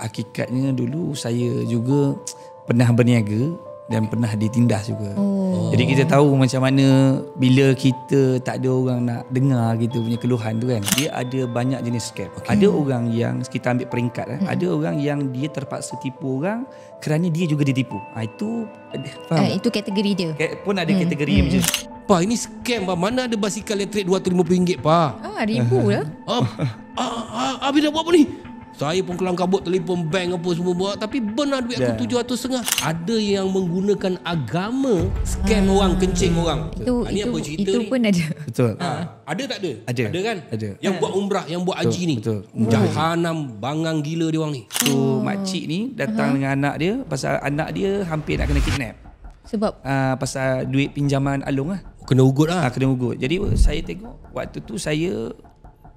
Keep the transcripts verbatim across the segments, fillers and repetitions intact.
hakikatnya dulu saya juga pernah berniaga dan pernah ditindas juga. Oh. Jadi kita tahu macam mana bila kita tak ada orang nak dengar kita punya keluhan tu kan. Dia ada banyak jenis scam. Okay. Ada orang yang kita ambil peringkat. Hmm. Eh. Ada orang yang dia terpaksa tipu orang kerana dia juga ditipu. Ha, itu faham? Eh, itu kategori dia. Pun ada hmm. kategori hmm. macam tu. Pak, ini scam, Pak. Mana ada basikal elektrik dua ratus lima puluh ringgit, Pak? Ah, ribu lah. Ah, ah, ah, habis dah buat apa ni? Saya pun kelang kabut, telefon bank apa semua buat. Tapi benar duit aku tujuh ratus setengah. Ada yang menggunakan agama scam ah. orang, kencing orang. Itu, ha, itu, apa cerita itu pun ada. Betul. Ha, ada tak ada? Ada. Ada kan? Ada. Yang buat umrah, yang buat haji ni. Betul. Jahanam, bangang gila dia orang ni. So, oh. makcik ni datang uh-huh. dengan anak dia. Pasal anak dia hampir nak kena kidnap. Sebab? Uh, pasal duit pinjaman alung lah. Kena ugut lah. Ha, kena ugut. Jadi saya tengok waktu tu saya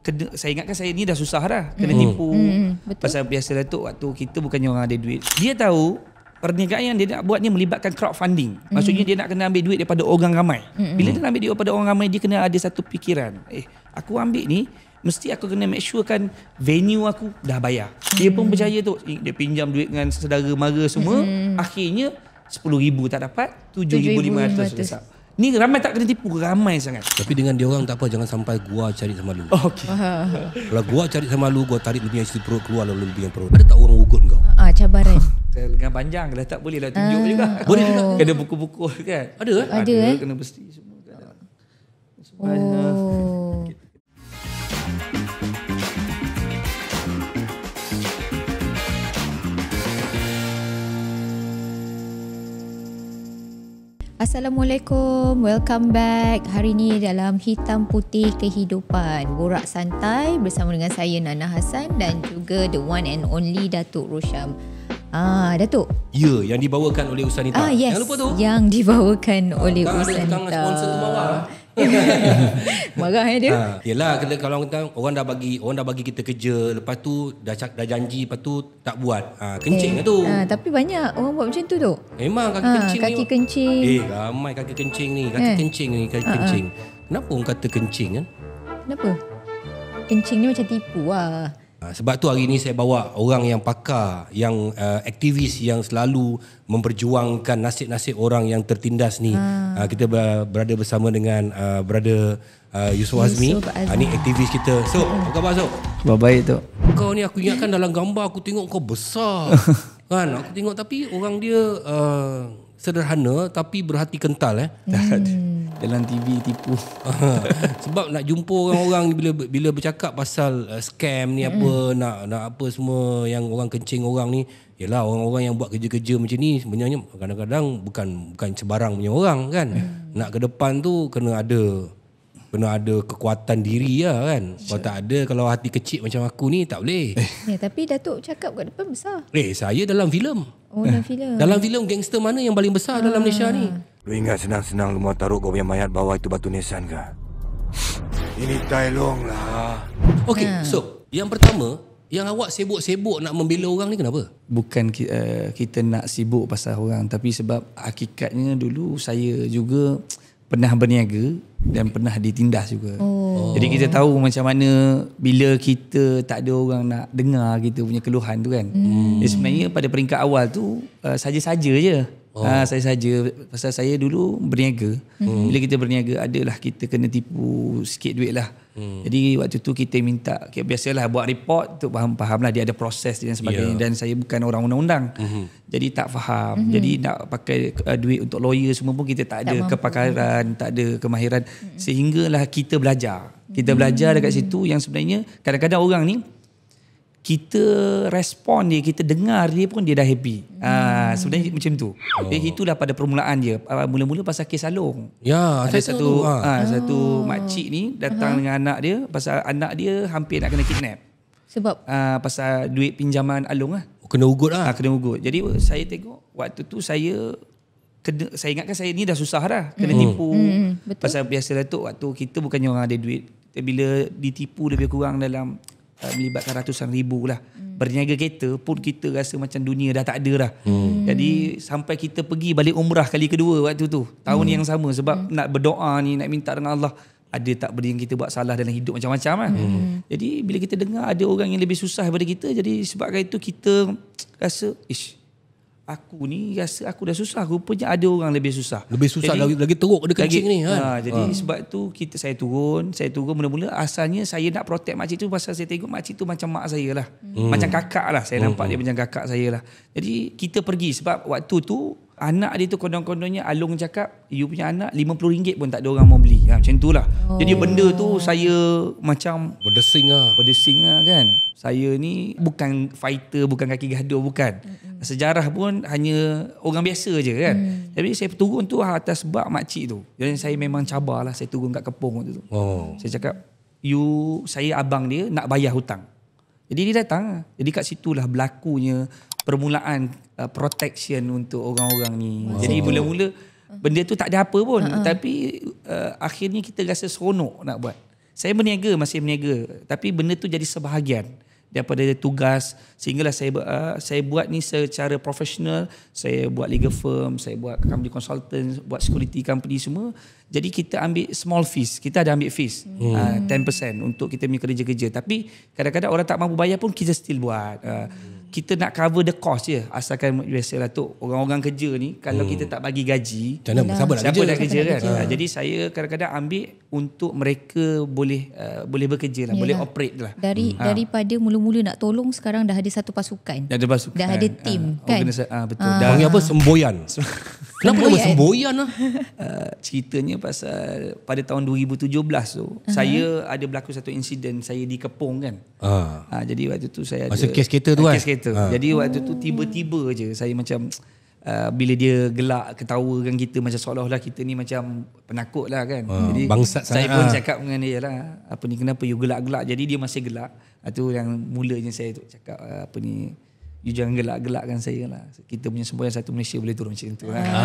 kena, saya ingatkan saya ni dah susah dah. Kena mm. tipu. Mm, pasal biasa Datuk waktu kita bukannya orang ada duit. Dia tahu perniagaan yang dia nak buat ni melibatkan crowdfunding. Mm. Maksudnya dia nak kena ambil duit daripada orang ramai. Mm. Bila dia nak ambil duit daripada orang ramai, dia kena ada satu pikiran. Eh, aku ambil ni, mesti aku kena make sure kan venue aku dah bayar. Dia pun mm. percaya tu. Dia pinjam duit dengan saudara mara semua. Mm. Akhirnya sepuluh ribu tak dapat, tujuh ribu lima ratus besar. Ni ramai tak kena tipu, ramai sangat. Tapi dengan dia orang tak apa, jangan sampai gua cari sama lu. Oh, okay. Kalau gua cari sama lu, gua tarik lebih yang situ perut keluar lalu lebih yang perut. Ada tak orang ugut kau? Ah, cabaran. Lengan panjang dah tak boleh lah tunjuk ah, juga. Boleh juga. Oh. Kena buku-buku kan. Ada eh? Ada, ada eh? Kena mesti semua. Oh. Assalamualaikum, welcome back. Hari ni dalam Hitam Putih Kehidupan, borak santai bersama dengan saya Nana Hassan dan juga the one and only Datuk Rosyam. Ah, Datuk. Ya, yeah, yang dibawakan oleh Usanita. Ah, yes. Jangan lupa tu. Yang dibawakan ah, oleh kan Usanita. Tangan sponsor tu bawah. Marah eh dia. Ha, yalah kalau kita orang dah bagi orang dah bagi kita kerja, lepas tu dah dah janji, lepas tu tak buat. Ha, kencing okay. tu. Ha, tapi banyak orang buat macam tu tu. Memang kaki ha, kencing. Kaki ni, kencing. Eh, ramai kaki kencing ni, kaki eh. kencing ni, kaki ha, kencing. Ha. Kenapa orang kata kencing kan? Kenapa? Kencing ni macam tipu lah. Sebab tu hari ni saya bawa orang yang pakar, yang uh, aktivis yang selalu memperjuangkan nasib-nasib orang yang tertindas ni. Ha. Uh, kita berada bersama dengan uh, brother uh, Yusuf Azmi. Uh, ni aktivis kita. So, apa khabar Sob? Baik tu. Kau ni aku ingatkan dalam gambar aku tengok kau besar. Kan? Aku tengok tapi orang dia uh, sederhana tapi berhati kental eh. Hmm. Dalam T V tipu. Sebab nak jumpa orang-orang bila bila bercakap pasal uh, scam ni mm. apa nak nak apa semua yang orang kencing orang ni, ialah orang-orang yang buat kerja-kerja macam ni sebenarnya kadang-kadang bukan bukan sebarang punya orang kan. Mm. Nak ke depan tu kena ada kena ada kekuatan diri lah kan. Kalau tak ada, kalau hati kecil macam aku ni tak boleh. Ya, tapi Datuk cakap kat depan besar. Eh, saya dalam filem. Oh, dalam filem. Dalam filem gangster mana yang paling besar ah. dalam Malaysia ni? Lu ingat senang-senang lu mau taruh kau punya mayat bawah itu batu nisan ke? Ini tai long lah. Okey, ha. So yang pertama, yang awak sibuk-sibuk nak membela orang ni kenapa? Bukan uh, kita nak sibuk pasal orang, tapi sebab hakikatnya dulu saya juga pernah berniaga dan pernah ditindas juga. Oh. Jadi kita tahu macam mana bila kita tak ada orang nak dengar kita punya keluhan tu kan. Hmm. Jadi sebenarnya pada peringkat awal tu uh, saja-saja je. Oh. Uh, saya saja pasal saya dulu berniaga. Hmm. Bila kita berniaga adalah kita kena tipu sikit duit lah. Hmm. Jadi waktu tu kita minta, okay, biasalah buat report tu faham-faham lah dia ada proses dan sebagainya, yeah. dan saya bukan orang undang-undang, mm-hmm. jadi tak faham, mm-hmm. jadi nak pakai uh, duit untuk lawyer semua pun kita tak, tak ada mampu. Kepakaran, tak ada kemahiran, mm-hmm. sehinggalah kita belajar, kita mm-hmm. belajar dekat situ yang sebenarnya kadang-kadang orang ni kita respon dia, kita dengar dia pun dia dah happy. Hmm. Ah, sebenarnya macam tu. Oh. Jadi itulah pada permulaan dia. Mula-mula pasal kes salong. Ya, ada satu ah ha. ha, satu makcik ni datang uh-huh. dengan anak dia, pasal anak dia hampir nak kena kidnap. Sebab ah, pasal duit pinjaman alung lah. Kena ugut lah. Ha, kena ugut. Jadi saya tengok waktu tu saya kena, saya ingatkan saya ni dah susah dah kena mm. tipu. Mm, betul. Pasal biasa Datuk waktu kita bukannya orang ada duit. Bila ditipu lebih kurang dalam melibatkan ratusan ribu lah. Hmm. Berniaga kereta pun kita rasa macam dunia dah tak ada dah. Hmm. Jadi sampai kita pergi balik umrah kali kedua waktu tu. Tahun hmm. yang sama sebab hmm. nak berdoa ni, nak minta dengan Allah. ada tak benda yang kita buat salah dalam hidup macam-macam kan. Hmm. Jadi bila kita dengar ada orang yang lebih susah daripada kita, jadi sebabkan itu kita rasa, ish, aku ni rasa aku dah susah, rupanya ada orang lebih susah. Lebih susah, jadi, lagi, lagi teruk dia kencing lagi, ni kan. Ha, jadi ha. sebab tu kita, saya turun, saya turun mula-mula asalnya saya nak protect makcik tu pasal saya tengok makcik tu macam mak saya lah. Hmm. Macam kakak lah, saya nampak hmm. dia macam kakak saya lah. Jadi kita pergi sebab waktu tu anak dia tu kondong-kondongnya Alung cakap, you punya anak lima puluh ringgit pun tak ada orang mau beli. Ha, macam tu lah. Oh. Jadi benda tu saya macam berdesing lah. Berdesing lah kan. Saya ni bukan fighter, bukan kaki gaduh, bukan. Mm-hmm. Sejarah pun hanya orang biasa je kan. Mm. Jadi saya turun tu atas bak makcik tu. Jadi saya memang cabar lah, saya turun kat Kepong waktu tu. Oh. Saya cakap, you, saya abang dia nak bayar hutang. Jadi dia datang. Jadi kat situlah berlakunya permulaan uh, protection untuk orang-orang ni. Wow. Jadi mula-mula benda tu tak ada apa pun. Uh-huh. Tapi uh, akhirnya kita rasa seronok nak buat. Saya berniaga, masih berniaga. Tapi benda tu jadi sebahagian daripada tugas. Sehinggalah saya, uh, saya buat ni secara profesional. Saya buat legal firm, saya buat company consultant, buat security company semua. Jadi kita ambil small fees. Kita ada ambil fees. Hmm. Uh, ten percent untuk kita punya kerja-kerja. Tapi kadang-kadang orang tak mampu bayar pun kita still buat. Uh, hmm. Kita nak cover the cost je. Asalkan biasalah tu orang-orang kerja ni kalau hmm. kita tak bagi gaji, Cana, nah, siapa nak kerja, nak kerja kan? Ha. Jadi saya kadang-kadang ambil untuk mereka boleh uh, boleh bekerja lah, yalah, boleh operate lah. Dari ha. daripada mula-mula nak tolong, sekarang dah ada satu pasukan. Dah ada pasukan. Dah ada tim ha. kan? Ha, betul. Ha. Dah panggil apa? Semboyan. Kenapa nama Semboyan lah? Uh, ceritanya pasal pada tahun dua ribu tujuh belas tu, uh-huh. saya ada berlaku satu insiden saya di Kepong kan. Uh. Uh, jadi waktu tu saya ada masa kes kereta tu kan? Kes kereta. Ha. Jadi waktu tu tiba-tiba je saya macam uh, bila dia gelak ketawakan kita macam seolah-olah kita ni macam penakut lah kan. Ha. Jadi bangsat saya pun ha. cakap dengan dia lah, apa ni kenapa you gelak-gelak? Jadi dia masih gelak. Itu yang mulanya saya tu cakap uh, apa ni, you jangan gelak-gelakkan saya lah. Kita punya semboyan satu Malaysia boleh turun macam tu. Ah, ha.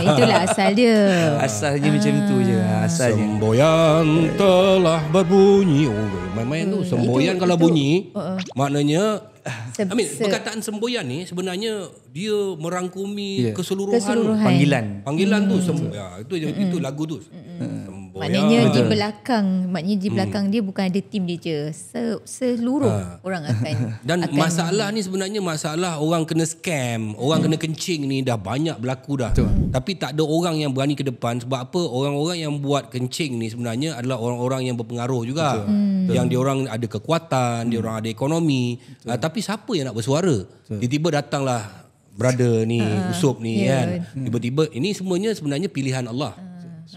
Itulah asal dia. Asalnya ah. macam tu je. Asalnya. Semboyan telah berbunyi. Oh, main-main hmm. tu. Semboyan itu, kalau itu bunyi, uh-uh. maknanya... Se- I mean, se- perkataan semboyan ni sebenarnya dia merangkumi yeah. keseluruhan, keseluruhan panggilan. Panggilan hmm. tu semboyan. Itu, hmm. itu lagu tu. Hmm. Maknanya di belakang, maknanya di belakang hmm. dia bukan ada tim dia je. Seluruh ha. orang akan. Dan akan masalah ni sebenarnya masalah orang kena scam, orang hmm. kena kencing ni dah banyak berlaku dah. Hmm. Tapi tak ada orang yang berani ke depan sebab apa? Orang-orang yang buat kencing ni sebenarnya adalah orang-orang yang berpengaruh juga. Hmm. Yang dia orang ada kekuatan, hmm. dia orang ada ekonomi. Uh, tapi siapa yang nak bersuara? Betul. Tiba-tiba datanglah brother ni, ha. Usop ni yeah. kan. Hmm. Tiba-tiba ini semuanya sebenarnya pilihan Allah. Ha.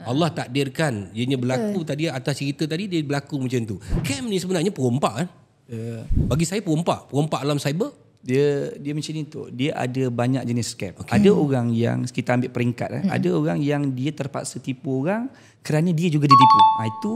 Allah takdirkan ianya berlaku. Betul. Tadi atas cerita tadi dia berlaku macam tu. Cam ni sebenarnya perompak kan? Yeah. Bagi saya perompak, perompak alam cyber. Dia dia macam ni tu. Dia ada banyak jenis scam. Okay. Ada orang yang kita ambil peringkat eh. hmm. Ada orang yang dia terpaksa tipu orang kerana dia juga ditipu. Ha, itu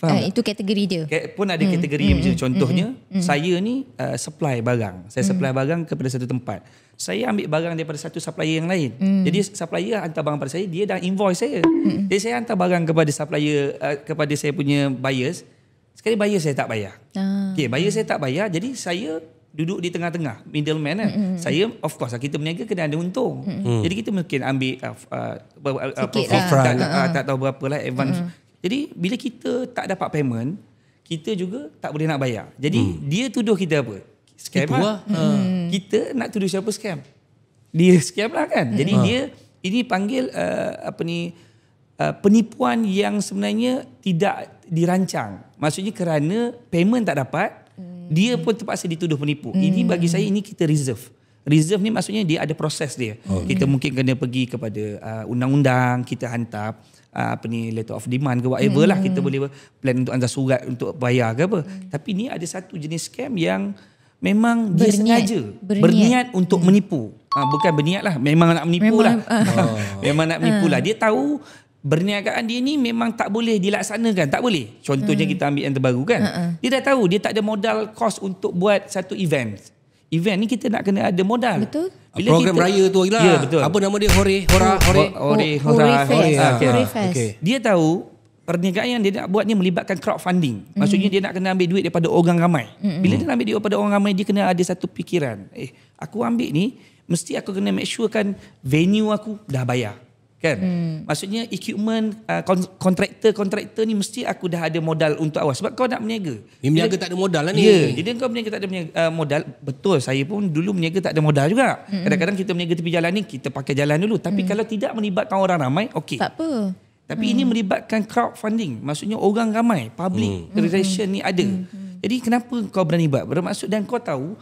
faham. Uh, itu kategori dia. Pun ada hmm. kategori hmm. macam hmm. contohnya hmm. saya ni uh, supply barang. Saya supply hmm. barang kepada satu tempat. Saya ambil barang daripada satu supplier yang lain. Mm. Jadi supplier hantar barang pada saya, dia dah invoice saya. Mm. Jadi saya hantar barang kepada supplier, uh, kepada saya punya buyers. Sekali buyer saya tak bayar. Ah. Okay, buyer mm. saya tak bayar, jadi saya duduk di tengah-tengah, middleman kan. Mm-hmm. Saya, of course, kita berniaga kena ada untung. Mm. Jadi kita mungkin ambil, uh, uh, uh, profit, lah. tak, uh, tak tahu berapa lah, advance. Mm. Jadi bila kita tak dapat payment, kita juga tak boleh nak bayar. Jadi mm. dia tuduh kita apa? Scam lah. Hmm. Kita nak tuduh siapa scam? Dia scam lah kan. Jadi hmm. dia ini panggil uh, apa ni uh, penipuan yang sebenarnya tidak dirancang. Maksudnya kerana payment tak dapat, hmm. dia pun terpaksa dituduh penipu. Hmm. Ini bagi saya ini kita reserve. Reserve ni maksudnya dia ada proses dia. Hmm. Kita mungkin kena pergi kepada uh, undang-undang, kita hantar uh, apa ni letter of demand ke whatever hmm. lah, kita boleh plan untuk hantar surat untuk bayar ke apa. Hmm. Tapi ni ada satu jenis scam yang memang berniat, dia sengaja berniat, berniat untuk hmm. menipu. Ha, bukan berniat lah, memang nak menipu memang, lah. Uh, memang nak menipu uh. lah. Dia tahu berniagaan dia ni memang tak boleh dilaksanakan. Tak boleh. Contohnya hmm. kita ambil yang terbaru kan. Uh-uh. Dia dah tahu dia tak ada modal kos untuk buat satu event. Event ni kita nak kena ada modal. Betul. Bila program kita, raya tu lah. Ya, betul. Apa nama dia? Hore, hora, hore. Hore, hora, hore. Dia tahu perniagaan yang dia nak buat ni melibatkan crowdfunding. Maksudnya mm. dia nak kena ambil duit daripada orang ramai. Mm-mm. Bila dia ambil duit daripada orang ramai, dia kena ada satu fikiran. Eh, aku ambil ni, mesti aku kena make sure kan venue aku dah bayar. Kan? Hmm. Maksudnya equipment, uh, kontraktor-kontraktor ni mesti aku dah ada modal untuk awal. Sebab kau nak berniaga. Ni berniaga tak ada modal lah ni. Ya, jadi kau berniaga tak ada berniaga, uh, modal. Betul, saya pun dulu berniaga tak ada modal juga. Hmm. Kadang-kadang kita berniaga tepi jalan ni, kita pakai jalan dulu. Tapi hmm. kalau tidak melibatkan orang ramai, okey. Tak apa. Tapi hmm. ini melibatkan crowdfunding. Maksudnya orang ramai, public hmm. relation hmm. ni ada. Hmm. Jadi kenapa kau berani buat? Bermaksud dan kau tahu,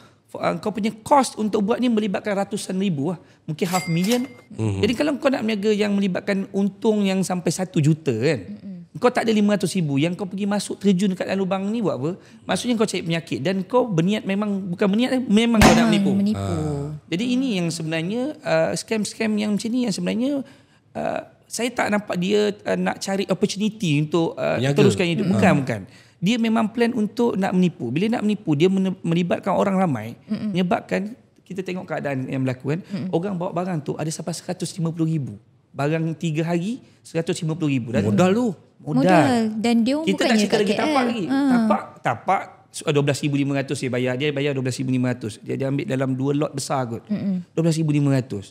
kau punya cost untuk buat ni melibatkan ratusan ribu lah. Mungkin half million. Mm-hmm. Jadi kalau kau nak berniaga yang melibatkan untung yang sampai satu juta kan. Mm-hmm. Kau tak ada lima ratus ribu. Yang kau pergi masuk terjun kat dalam lubang ni buat apa? Maksudnya kau cari penyakit. Dan kau berniat memang, bukan berniat, memang kau nak menipu. menipu. Ah. Jadi ini yang sebenarnya uh, scam-scam yang macam ni yang sebenarnya... Uh, saya tak nampak dia uh, nak cari opportunity untuk uh, teruskan hidup. Bukan, hmm. bukan. Dia memang plan untuk nak menipu. Bila nak menipu, dia melibatkan orang ramai. Hmm. Menyebabkan, kita tengok keadaan yang berlaku kan. Hmm. Orang bawa barang tu ada sampai seratus lima puluh ribu. Barang tiga hari, seratus lima puluh ribu. Modal hmm. tu. Modal. Modal. Dan dia kita tak cerita lagi K L. Tapak lagi. Ha. Tapak, tapak. dua belas ribu lima ratus dia bayar. Dia bayar dua belas ribu lima ratus. Dia, dia ambil dalam dua lot besar kot. Hmm. dua belas ribu lima ratus.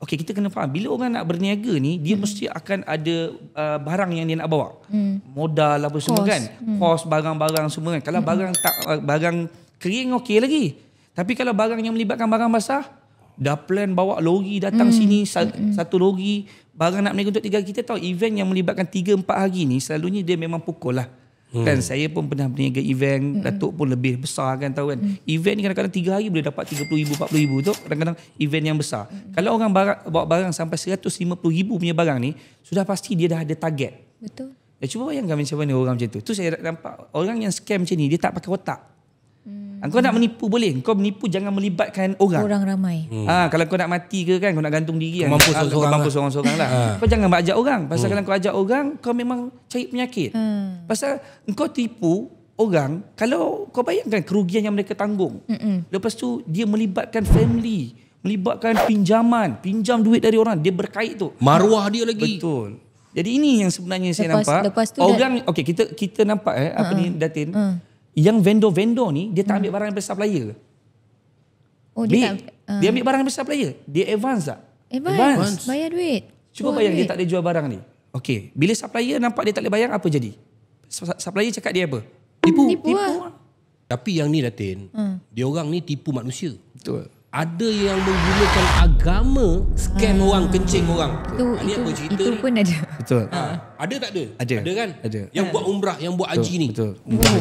Okey, kita kena faham, bila orang nak berniaga ni, dia hmm. mesti akan ada uh, barang yang dia nak bawa. Hmm. Modal apa cost. Semua kan. Hmm. Kos, barang-barang semua kan. Kalau hmm. barang tak barang kering okey lagi. Tapi kalau barang yang melibatkan barang basah, dah plan bawa lori datang hmm. sini, hmm. satu lori, barang nak berniaga untuk tiga hari. Kita tahu event yang melibatkan tiga empat hari ni, selalunya dia memang pukul lah. Hmm. Kan saya pun pernah berniaga event, hmm. Datuk pun lebih besar kan, tahu kan. Hmm. Event ni kadang-kadang tiga hari boleh dapat tiga puluh ribu, empat puluh ribu tu, kadang-kadang event yang besar. Hmm. Kalau orang barang, bawa barang sampai seratus lima puluh ribu punya barang ni, sudah pasti dia dah ada target. Betul. Ya, cuba bayangkan macam mana orang macam tu. Tu saya nampak orang yang scam macam ni, dia tak pakai otak. Hmm. Kau nak menipu boleh, kau menipu jangan melibatkan orang. Orang ramai. Hmm. Ha, kalau kau nak mati ke kan, kau nak gantung diri kan. Mampu seorang-seorang lah. lah. Kau jangan ajak orang. Pasal hmm. kalau kau ajak orang, kau memang cari penyakit. Hmm. Pasal engkau tipu orang, kalau kau bayangkan kerugian yang mereka tanggung. Mm-mm. Lepas tu dia melibatkan family, melibatkan pinjaman, pinjam duit dari orang, dia berkait tu. Maruah dia lagi. Betul. Jadi ini yang sebenarnya lepas, saya nampak. Orang, okey kita kita nampak eh uh-uh. apa ni Datin, uh. yang vendor-vendor ni dia tak ambil barang yang besar player. Oh dia Bik, tak, uh. dia ambil barang yang besar player, dia advance tak? Advance, advance. Bayar duit. Cuba bayang duit. Dia tak ada jual barang ni. Okey, bila supplier nampak dia tak boleh bayar, apa jadi? Supplier cakap dia apa? Tipu. Tipu. Tipu. Tapi yang ni Datin, hmm. dia orang ni tipu manusia. Betul. Ada yang menggunakan agama scam ah. orang, kencing orang. Itu, itu, apa cerita itu pun ada. Betul. Ha. Ada tak ada? Ada. Ada kan? Ada. Yang buat umrah, yang buat haji ni. Betul.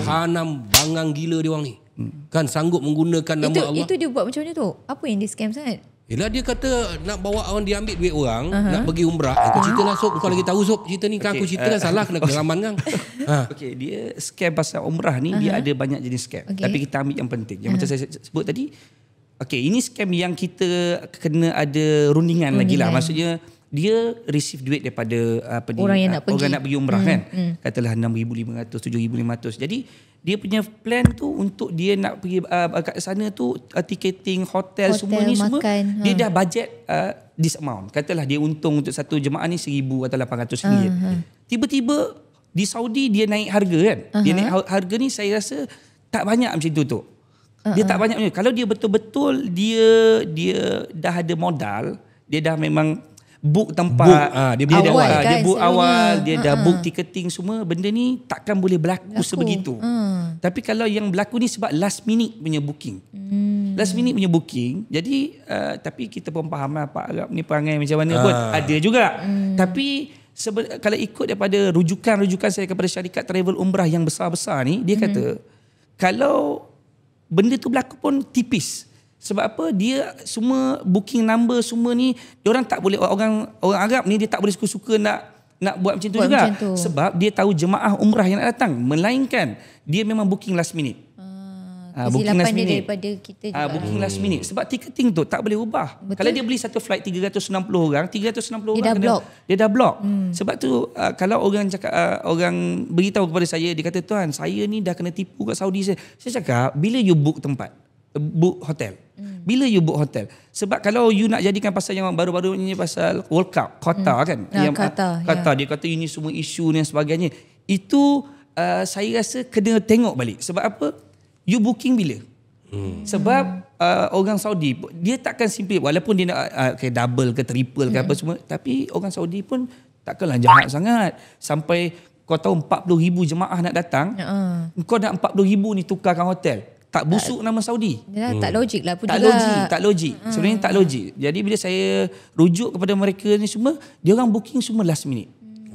Hanam, bangang gila dia orang ni. Hmm. Kan sanggup menggunakan nama itu, Allah. Itu dia buat macam mana tu? Apa yang dia scam sangat? Yelah dia kata nak bawa orang, dia ambil duit orang, uh-huh. nak pergi umrah. Aku cerita lah Sob, kau lagi tahu Sob cerita ni. Kan okay. aku cerita uh, lah salah, kena kelaman kan. ha. Okay, dia scam pasal umrah ni, uh-huh. dia ada banyak jenis scam. Okay. Tapi kita ambil yang penting. Yang uh-huh. macam saya sebut tadi, okay, ini scam yang kita kena ada rundingan, rundingan. lagi lah. Maksudnya, dia receive duit daripada apa ni, orang, yang nak, orang nak pergi umrah hmm. kan. Hmm. Katalah enam ribu lima ratus, tujuh ribu lima ratus. Jadi, dia punya plan tu untuk dia nak pergi uh, kat sana tu uh, ticketing, hotel, hotel semua ni makan, semua ha. dia dah budget uh, this amount. Katalah dia untung untuk satu jemaah ni seribu atau lapan ratus ringgit. Tiba-tiba di Saudi dia naik harga kan. Uh-huh. Dia naik harga ni saya rasa tak banyak macam tu tu. Uh-huh. Dia tak banyak macam. Kalau dia betul-betul dia dia dah ada modal, dia dah memang book tempat, book, ha, dia, dia, awal, dah, kan, dia book awal, dia uh, dah uh. book ticketing semua. Benda ni takkan boleh berlaku, berlaku. sebegitu. uh. Tapi kalau yang berlaku ni sebab last minute punya booking. hmm. Last minute punya booking. Jadi uh, tapi kita pun faham lah Pak Arab ni perangai macam mana uh. pun ada juga. hmm. Tapi sebe- kalau ikut daripada rujukan-rujukan saya kepada syarikat travel umrah yang besar-besar ni, dia hmm. kata kalau benda tu berlaku pun tipis. Sebab apa? Dia semua booking number semua ni, diorang tak boleh, orang orang Arab ni dia tak boleh suka-suka nak nak buat macam tu buat juga. Macam tu. Sebab dia tahu jemaah umrah yang nak datang, melainkan dia memang booking last minute. Ah, booking last minute daripada kita juga. Ah, booking hmm. last minute sebab ticketing tu tak boleh ubah. Betul? Kalau dia beli satu flight tiga ratus enam puluh orang, tiga ratus enam puluh dia orang dah kena, block. dia dah block. Hmm. Sebab tu uh, kalau orang cakap uh, orang beritahu kepada saya, dia kata tuan, saya ni dah kena tipu kat Saudi. Saya, saya cakap, bila you book tempat, book hotel. Hmm. Bila you book hotel? Sebab kalau you nak jadikan pasal yang baru-baru ni pasal World Cup, Qatar hmm. kan? Ah, yang Qatar. Qatar yeah. dia kata ini semua isu dan sebagainya. Itu uh, saya rasa kena tengok balik. Sebab apa? You booking bila? Hmm. Sebab Uh, orang Saudi dia takkan simply, walaupun dia nak uh, okay, double ke triple ke hmm. apa semua, tapi orang Saudi pun takkanlah jahat sangat sampai kau tahu empat puluh ribu jemaah nak datang, hmm. kau nak empat puluh ribu ni tukarkan hotel. Tak busuk tak, nama Saudi. Ya, tak logik lah pun tak juga. Logik, tak logik. Hmm. Sebenarnya tak logik. Jadi bila saya rujuk kepada mereka ni semua, dia orang booking semua last minute.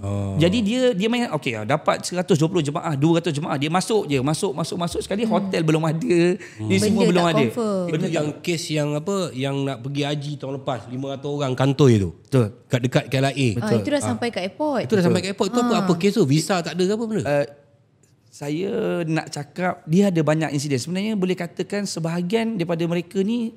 Oh. Jadi dia dia main okey, dapat seratus dua puluh jemaah, dua ratus jemaah, dia masuk je, masuk masuk masuk sekali, hotel hmm. belum ada, hmm. ni semua belum ada. Benda yang kes yang apa yang nak pergi haji tahun lepas lima ratus orang kantoi tu. Betul. Kat dekat K L I A. Ah, itu dah ha. sampai kat airport. Itu dah sampai kat airport. Itu ha. apa apa kes tu? Visa tak ada ke apa benda? Uh, saya nak cakap dia ada banyak insiden. Sebenarnya boleh katakan sebahagian daripada mereka ni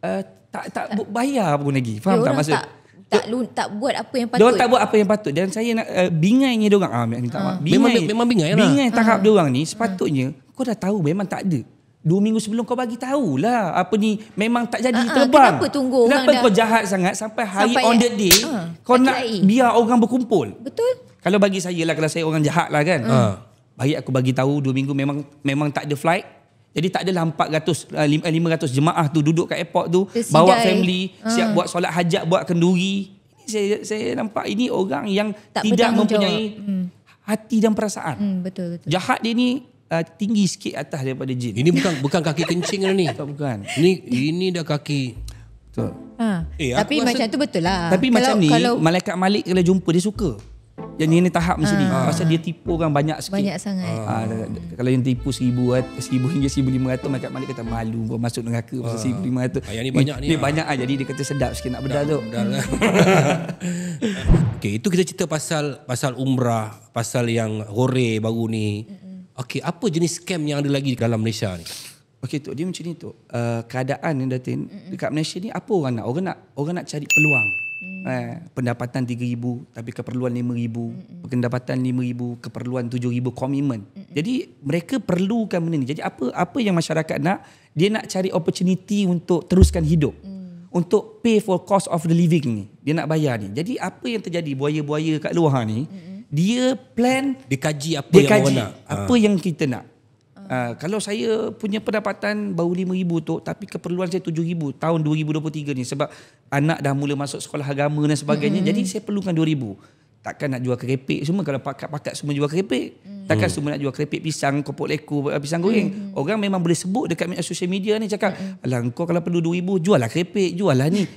uh, tak tak bayar pun lagi. Faham tak maksud? Tak. Tak, lu, tak buat apa yang patut. Diorang tak buat apa yang patut. Dan saya nak uh, bingainya diorang. Ah, minta uh. maaf. Bingai, memang, memang bingai lah. Bingai tahap uh. diorang ni sepatutnya uh. kau dah tahu memang tak ada. Dua minggu sebelum kau bagi tahulah apa ni memang tak jadi uh, uh, terbang. Kenapa tunggu orang kenapa dah, kau jahat sangat sampai hari sampai on the day uh, kau nak lai. biar orang berkumpul. Betul. Kalau bagi saya lah, kalau saya orang jahat lah kan. Uh. Uh. Baik aku bagi tahu dua minggu memang memang tak ada flight. Jadi tak adalah empat ratus, lima ratus jemaah tu duduk kat airport tu, tersidai. Bawa family, uh. siap buat solat hajat, buat kenduri. Ini saya, saya nampak ini orang yang tak tidak mempunyai hmm. hati dan perasaan. Hmm, betul, betul. Jahat dia ni uh, tinggi sikit atas daripada jin. Ini bukan bukan kaki kencing dah ni. Bukan. Ini ini dah kaki. Betul. Ha. Eh, tapi macam tu betul lah. Tapi kalau, macam ni, kalau malaikat Malik kalau jumpa dia suka. Yang ni, ni tahap macam ni. Ha. Pasal dia tipu orang banyak sikit. Banyak sangat. Ha. Ha. Kalau yang tipu seribu, seribu hingga seribu lima ratus, mereka Malik kata malu kau masuk neraka pasal ha. seribu lima ratus. Yang ni banyak ni. Dia ha. banyak lah. Jadi dia kata sedap sikit nak bedal tu. Okey, itu kita cerita pasal pasal umrah, pasal yang hore baru ni. Okey, apa jenis scam yang ada lagi dalam Malaysia ni? Okey Tok, dia macam ni Tok. Uh, keadaan yang Datin, dekat Malaysia ni apa orang nak? Orang nak, orang nak cari peluang. Eh, pendapatan tiga ribu tapi keperluan lima ribu, mm-hmm. pendapatan lima ribu keperluan tujuh ribu, komitmen. Mm-hmm. Jadi mereka perlukan benda ni. Jadi apa apa yang masyarakat nak, dia nak cari opportunity untuk teruskan hidup. Mm. Untuk pay for cost of the living ni. Dia nak bayar ni. Jadi apa yang terjadi buaya-buaya kat luar ni, mm-hmm. dia plan, dia kaji apa dia yang kaji nak. Apa ha. yang kita nak. Uh, kalau saya punya pendapatan baru lima ribu tu, tapi keperluan saya tujuh ribu tahun dua ribu dua puluh tiga ni sebab anak dah mula masuk sekolah agama dan sebagainya. Mm. Jadi saya perlukan dua ribu. Takkan nak jual kerepek semua, kalau pakat-pakat semua jual kerepek. Mm. Takkan mm. semua nak jual kerepek pisang, kopok leko, pisang goreng. Mm. Orang memang boleh sebut dekat social media ni cakap, mm. alah kau kalau perlu dua ribu jual lah kerepek, jual lah ni.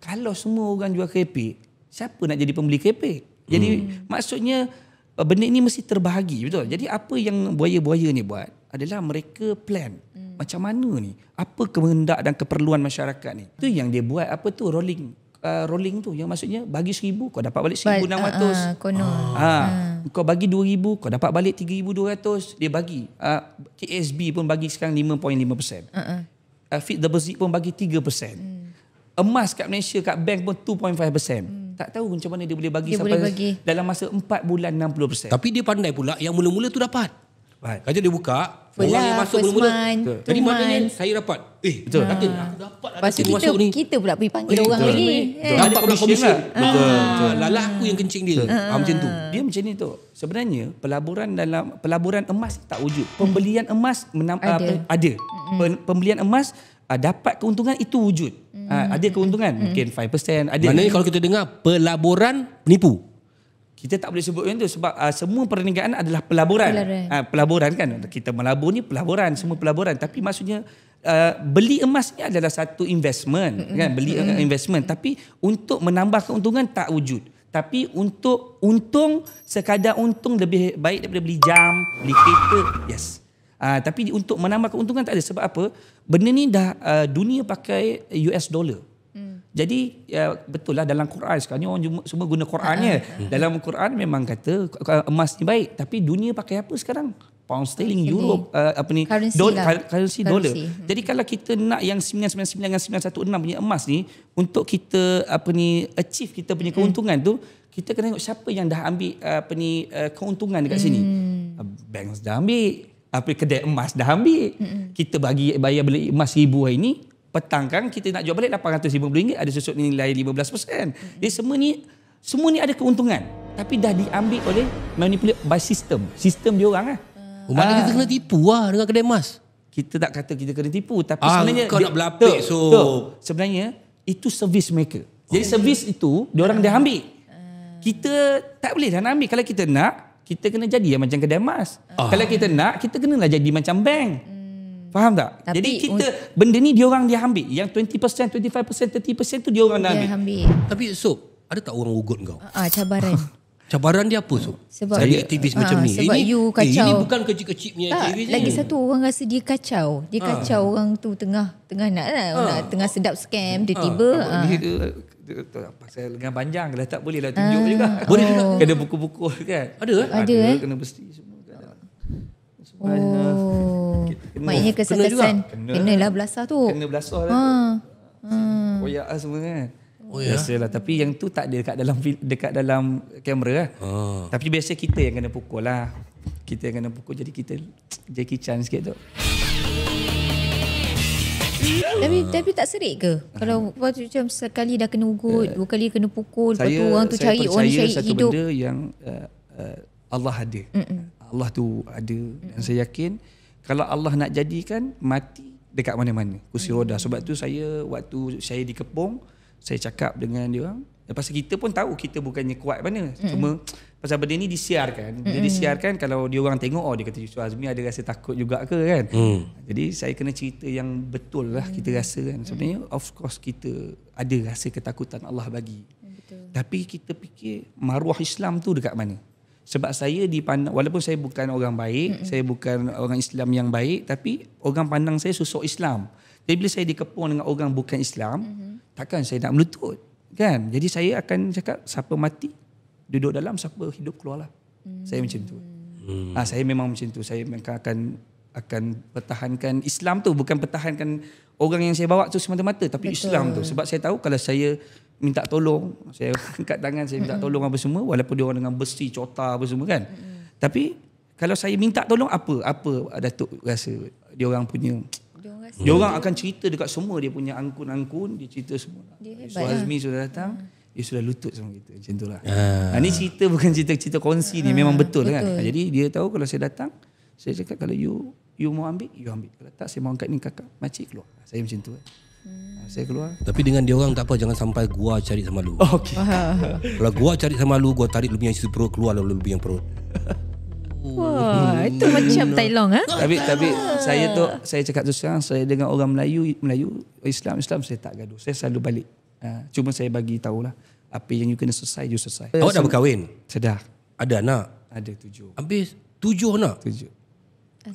Kalau semua orang jual kerepek, siapa nak jadi pembeli kerepek? Jadi mm. maksudnya benda ni mesti terbahagi, betul. Jadi apa yang buaya-buaya ni buat adalah mereka plan. Hmm. Macam mana ni? Apa kehendak dan keperluan masyarakat ni? Itu yang dia buat apa tu rolling. Uh, rolling tu yang maksudnya bagi seribu kau dapat balik seribu enam ratus. Uh, uh, kono. Ha. Uh. Kau bagi dua ribu kau dapat balik tiga ribu dua ratus. Dia bagi. Uh, K S B pun bagi sekarang lima perpuluhan lima peratus. Uh, uh. uh, Fit deposit pun bagi tiga peratus. Hmm. Emas kat Malaysia kat bank pun dua perpuluhan lima peratus. Hmm. Tak tahu macam mana dia boleh bagi dia sampai boleh bagi. Dalam masa empat bulan enam puluh peratus. Tapi dia pandai pula yang mula-mula tu dapat. Right. Kerja dia buka, Fula, orang yang masuk mula-mula. Jadi maknanya saya dapat. Eh, betul. Ha. Datin, aku dapat. Lepas tu kita, kita pula pergi panggil eh, orang betul. lagi. Betul. Dapat pula komisen. Lala aku yang kencing dia. Ha. Ha. Macam tu. Dia macam ni tu. Sebenarnya pelaburan dalam pelaburan emas tak wujud. Pembelian emas menam, ada. Uh, ada. Mm. Pembelian emas uh, dapat keuntungan itu wujud. Ha, ada keuntungan hmm. mungkin lima peratus. Ada. Maknanya kalau kita dengar pelaburan penipu, kita tak boleh sebut yang tu sebab uh, semua perniagaan adalah pelaburan. Pelaburan. Ha, pelaburan kan, kita melabur ni pelaburan, semua pelaburan. Tapi maksudnya uh, beli emas ni adalah satu investment, hmm. kan? Beli hmm. investment. Tapi untuk menambah keuntungan tak wujud. Tapi untuk untung, sekadar untung lebih baik daripada beli jam, beli kereta. Yes. Uh, tapi untuk menambah keuntungan tak ada. Sebab apa? Benda ni dah uh, dunia pakai U S dollar. Hmm. Jadi uh, betul lah dalam Quran sekarang ni orang juma, semua guna Qurannya. Hmm. Dalam Quran memang kata emas ni baik. Tapi dunia pakai apa sekarang? Pound sterling, hmm. euro, uh, apa ni? Currency Do lah. Currency dollar. Hmm. Jadi kalau kita nak yang sembilan sembilan sembilan dan sembilan satu enam punya emas ni, untuk kita apa ni achieve kita punya keuntungan hmm. tu, kita kena tengok siapa yang dah ambil apa ni uh, keuntungan dekat hmm. sini. Bank dah ambil. Apa kedai emas dah ambil. Mm-mm. Kita bagi bayar beli emas seribu hari ni, petang kan kita nak jual balik lapan ratus lima puluh ringgit, ada susut nilai lima belas peratus. Mm-hmm. Jadi semua ni semua ni ada keuntungan tapi dah diambil oleh manipulate by system. Sistem dia orang lah. Uh, Maknanya kita kena tipu lah dengan kedai emas. kita tak kata kita kena tipu, tapi ah, sebenarnya kau dia, nak berlapik so tuh, sebenarnya itu servis mereka. Jadi oh, servis okay. itu diorang dah ambil. Uh. Kita tak boleh dah nak ambil. Kalau kita nak, kita kena jadi macam kedai emas. Uh. Kalau kita nak, kita kenalah jadi macam bank. Hmm. Faham tak? Tapi jadi kita benda ni diorang dia ambil. Yang twenty percent, twenty-five percent, thirty percent tu diorang dah ambil. ambil. Tapi Sob, ada tak orang ugut kau? Ah, uh, uh, cabaran. Cabaran dia apa tu? So? Saya aktivis uh, macam uh, ni. Sebab ini, you kacau. Eh, ini bukan kecil-kecil punya aktivis ni. Lagi satu orang rasa dia kacau. Dia kacau uh. orang tu tengah tengah nak, uh. nak tengah sedap scam. Dia uh. tiba. Uh. Dia, dia, dia, dia, pasal lengan panjang. Dah tak boleh lah tunjuk uh. juga. Boleh juga. Oh. Kena buku-buku kan. Ada eh? Ada, ada eh? Kena besti semua. Oh. oh. Maknanya kesan-kesan. Kena, kena lah belasah tu. Kena belasah lah. Uh. Koyak lah semua kan. Oh, ya? Biasalah, tapi yang tu tak ada dekat dalam dekat dalam kamera lah. Oh. Tapi biasa kita yang kena pukul lah. Kita yang kena pukul, jadi kita Jackie Chan sikit tu. Tapi tapi tak serik ke? Kalau macam sekali dah kena ugut, uh, dua kali kena pukul, saya, lepas tu orang tu cari orang cari satu hidup. Benda yang uh, uh, Allah ada. Mm-mm. Allah tu ada. Mm-mm. Dan saya yakin kalau Allah nak jadikan, mati dekat mana-mana. Kursi roda. Sebab tu saya waktu saya dikepung, saya cakap dengan dia orang. Lepas kita pun tahu kita bukannya kuat mana. Mm-mm. Cuma pasal benda ni disiarkan. Dia disiarkan, kalau dia orang tengok, oh dia kata Yusuf Azmi ada rasa takut juga ke kan. Mm. Jadi saya kena cerita yang betul lah, mm. kita rasa kan. Sebenarnya mm. of course kita ada rasa ketakutan, Allah bagi. Betul. Tapi kita fikir maruah Islam tu dekat mana. Sebab saya dipandang, walaupun saya bukan orang baik, mm-mm. saya bukan orang Islam yang baik, tapi orang pandang saya sosok Islam. Jadi bila saya dikepung dengan orang bukan Islam, mm-hmm. takkan saya nak melutut kan. Jadi saya akan cakap, siapa mati duduk dalam, siapa hidup keluarlah. hmm. Saya macam tu. hmm. ha, saya memang macam tu. Saya akan akan pertahankan Islam tu, bukan pertahankan orang yang saya bawa tu semata-mata, tapi betul. Islam tu. Sebab saya tahu kalau saya minta tolong, saya angkat tangan, saya minta tolong apa semua, walaupun dia orang dengan besi cota apa semua kan, hmm. tapi kalau saya minta tolong, apa apa Datuk rasa dia orang punya. Hmm. Dia orang akan cerita dekat semua, dia punya angkun-angkun, dia cerita semua. Yusuf Azmi sudah datang, hmm. dia sudah lutut sama kita. Macam itulah. Ah. Ha, ni cerita bukan cerita-cerita kongsi, ah. ni memang betul, betul. kan. Ha, jadi dia tahu kalau saya datang, saya cakap kalau you you mau ambil, you ambil. Kalau tak, saya mau angkat ni kakak, makcik keluar. Saya macam tu kan. Hmm. Saya keluar. Tapi dengan dia orang tak apa, jangan sampai gua cari sama lu. Oh, okay. Kalau gua cari sama lu, gua tarik lebih yang sisi perut, keluar lebih yang perut. Wah, itu macam tai long ah. Ha? Tapi tapi saya tu saya cakap tu sekarang, saya dengan orang Melayu Melayu Islam Islam saya tak gaduh. Saya selalu balik. Ha, cuma saya bagi tahulah apa yang you kena selesai, you selesai. Awak dah berkahwin? Sudah. Ada anak? Ada tujuh. Habis tujuh anak? Tujuh.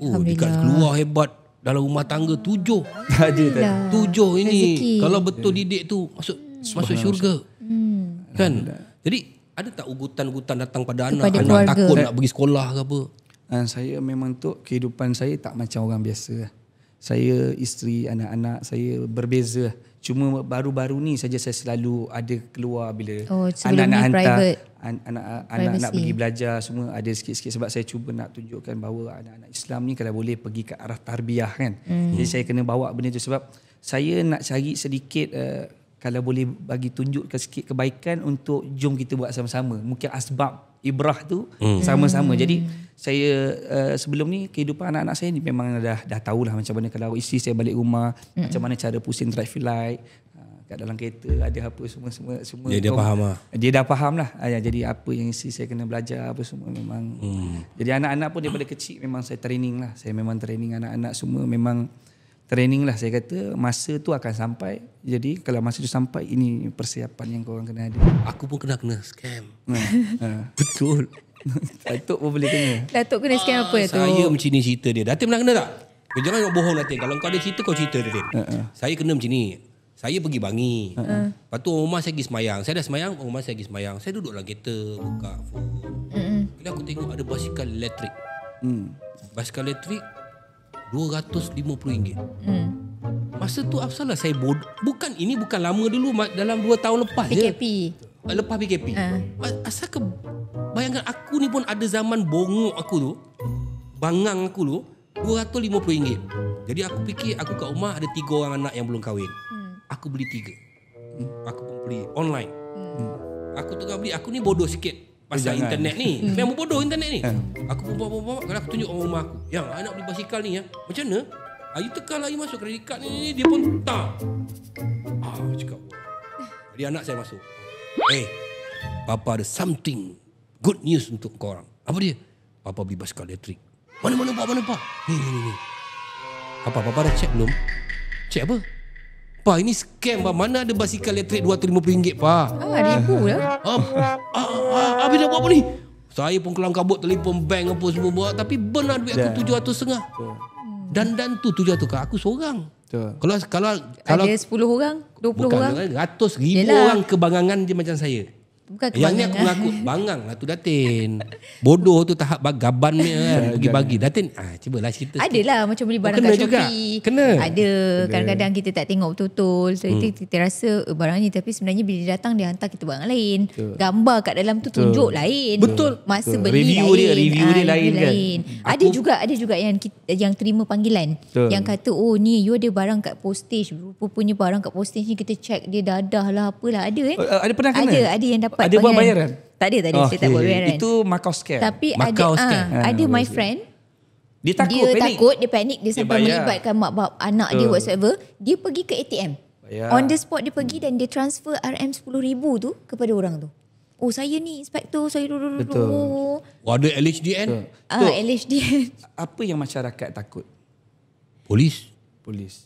Oh, dekat keluar hebat dalam rumah tangga tujuh. Tak ada tak. Tujuh ini. Rezeki. Kalau betul didik tu masuk hmm. masuk syurga. Hmm. Kan? Jadi ada tak ugutan-ugutan datang pada anak? Anak takut nak pergi sekolah ke apa? Saya memang tu, kehidupan saya tak macam orang biasa. Saya, isteri, anak-anak saya berbeza. Cuma baru-baru ni saja saya selalu ada keluar bila oh, anak-anak hantar. Anak-anak pergi belajar semua ada sikit-sikit. Sebab saya cuba nak tunjukkan bahawa anak-anak Islam ni kalau boleh pergi ke arah tarbiyah kan. Hmm. Jadi saya kena bawa benda tu. Sebab saya nak cari sedikit... Uh, kalau boleh bagi tunjukkan sikit kebaikan untuk jom kita buat sama-sama. Mungkin asbab ibrah tu hmm. sama-sama. Jadi saya uh, sebelum ni kehidupan anak-anak saya ni memang dah dah tahulah macam mana kalau isteri saya balik rumah, hmm. macam mana cara pusing traffic light, uh, kat dalam kereta ada apa semua semua semua. Dia, dia faham lah. Dia dah faham lah. Jadi apa yang isteri saya kena belajar apa semua memang. Hmm. Jadi anak-anak pun daripada kecil memang saya training lah. Saya memang training anak-anak semua memang training lah. Saya kata masa tu akan sampai. Jadi kalau masa tu sampai, ini persiapan yang korang kena ada. Aku pun kena-kena scam. ha, ha. Betul. Datuk pun boleh kena. Datuk kena scam ah, apa tu? Saya macam ni cerita dia. Datin pernah kena tak? Kau jangan nak bohong Datin. Kalau kau ada cerita, kau cerita Datin. uh, uh. Saya kena macam ni. Saya pergi Bangi. uh, uh. Lepas tu rumah saya pergi semayang. Saya dah semayang, rumah saya pergi semayang. Saya duduk dalam kereta, buka phone. uh-uh. Bila aku tengok ada basikal elektrik. hmm. Basikal elektrik dua ratus lima puluh ringgit. Hmm. Masa tu apa salah saya bodoh. Bukan, ini bukan lama dulu, dalam dua tahun lepas je. P K P. Lepas P K P. Uh. Asal ke, bayangkan aku ni pun ada zaman bongok aku tu. Bangang aku tu dua ratus lima puluh ringgit. Jadi aku fikir aku kat rumah ada tiga orang anak yang belum kahwin. Hmm. Aku beli tiga. Hmm. Aku beli online. Hmm. Aku tengah beli, aku ni bodoh sikit. Pasal Jangan. internet ni. Memang bodoh internet ni. Aku pun bawa-bawa. Kalau aku tunjuk orang rumah aku, yang anak beli basikal ni ya, macam mana? Ayu tekan lah, Ayu masuk kredit card ni, dia pun tak. Ah, cakap. Jadi anak saya masuk. Eh, hey, Papa ada something good news untuk korang. Apa dia? Papa beli basikal elektrik. Mana, mana, Pak? Mana, Pak? Ni, ni, ni. Papa, Papa dah check belum? Check apa? Pak, ini scam, Pak. Mana ada basikal elektrik dua ratus lima puluh ringgit, Pak? Oh, ada ibu lah. Ah, ah, ah, habis dah buat apa ni? Saya pun kelang kabut, telefon bank apa semua buat. Tapi burn lah duit aku tujuh ratus setengah. Dandan tu tujuh ratus Kak. Aku seorang. Betul. Kalau kalau kalau ada sepuluh orang, dua puluh orang. Ratus ribu orang kebangangan dia macam saya. Bukan kebangangan. Yang ni aku mengaku bangang lah tu Datin. Bodoh tu tahap bagaban ni kan. Bagi-bagi. Datin, ah, cubalah cerita. Adalah macam beli barang oh, kat Shopee. Kena. Ada. Kadang-kadang kita tak tengok betul-betul. So, hmm. kita, kita rasa eh, barang ni. Tapi sebenarnya bila dia datang, dia hantar kita barang lain. Betul. Gambar kat dalam tu tunjuk betul. Lain. Betul. Masa betul. Beli review lain. Dia, review dia, ha, lain kan. Lain. Aku, ada juga ada juga yang yang terima panggilan. Betul. Yang kata, oh ni you ada barang kat postage. Rupa punya barang kat postage ni kita check. Dia dadah lah apalah. Ada eh. Ada pernah kena? Ada. Ada yang dapat. Ada buat bayaran? Tak ada, tak ada. Oh, saya okay. tak buat bayaran. Itu Macau scam. Tapi Macau ada, scam. Ha, ada my friend. Dia takut, dia panik. takut, dia panik. Dia, dia sampai bayar. melibatkan mak bab anak so. dia whatsoever. Dia pergi ke A T M. Bayar. On the spot dia pergi dan dia transfer R M sepuluh ribu tu kepada orang tu. Oh saya ni inspektor, saya dulu dulu. Oh, ada L H D N? Ah, so, uh, L H D N. Apa yang masyarakat takut? Polis. Polis.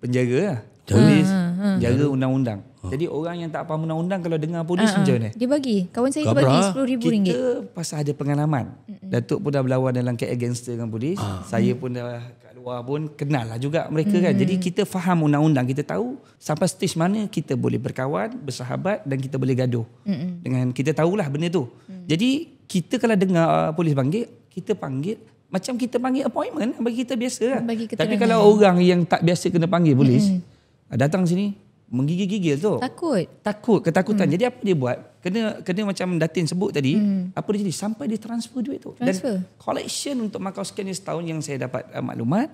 Penjaga lah. Polis. Ha, ha. Jaga undang-undang. Jadi orang yang tak faham undang-undang kalau dengar polis uh-huh. macam mana? Dia bagi. Kawan saya Gabra. Bagi sepuluh ribu ringgit. Kita pasal ada pengalaman. Mm-mm. Datuk pun dah berlawan dalam K L gangster dengan polis. Uh. Saya pun dah kat luar pun kenal lah juga mereka mm. kan. Jadi kita faham undang-undang. Kita tahu sampai stage mana kita boleh berkawan, bersahabat dan kita boleh gaduh. Mm-mm. Dengan kita tahulah benda tu. Mm. Jadi kita kalau dengar polis panggil, kita panggil macam kita panggil appointment bagi kita biasa lah. Bagi Tapi kalau orang yang tak biasa kena panggil polis, Mm-mm. datang sini, menggigil-gigil tu. Takut. Takut, ketakutan. Hmm. Jadi apa dia buat? Kena kena macam Datin sebut tadi, hmm. apa dia jadi? Sampai dia transfer duit tu. Transfer. Dan collection untuk Macau Scan setahun yang saya dapat uh, maklumat,